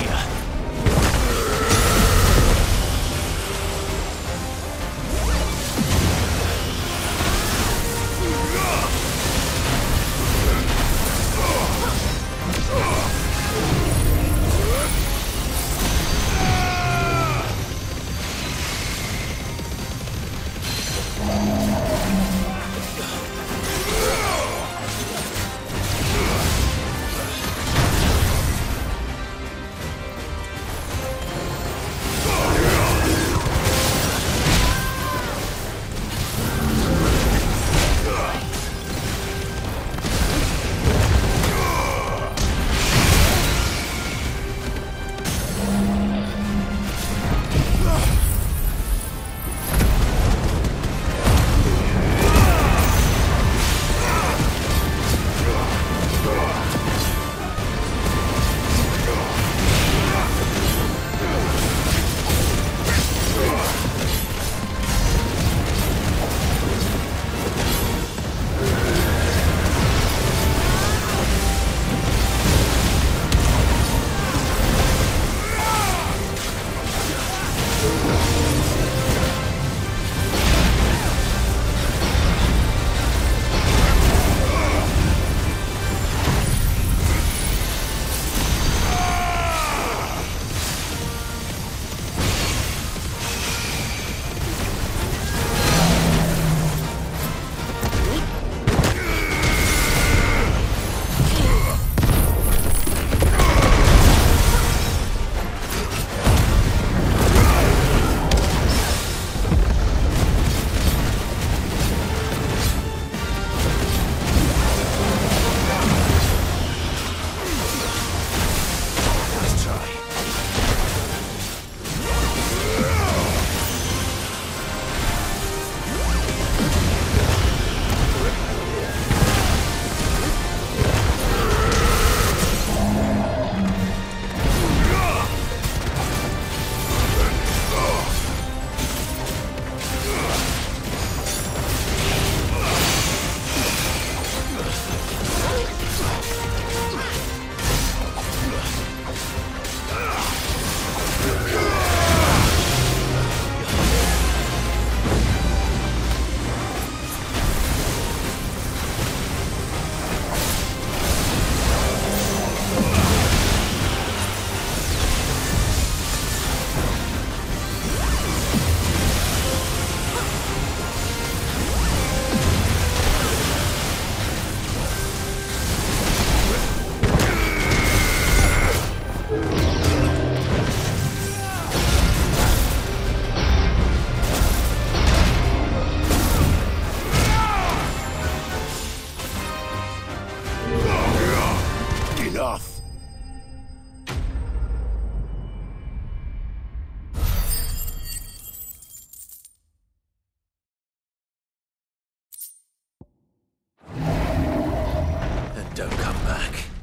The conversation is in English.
here. Don't come back.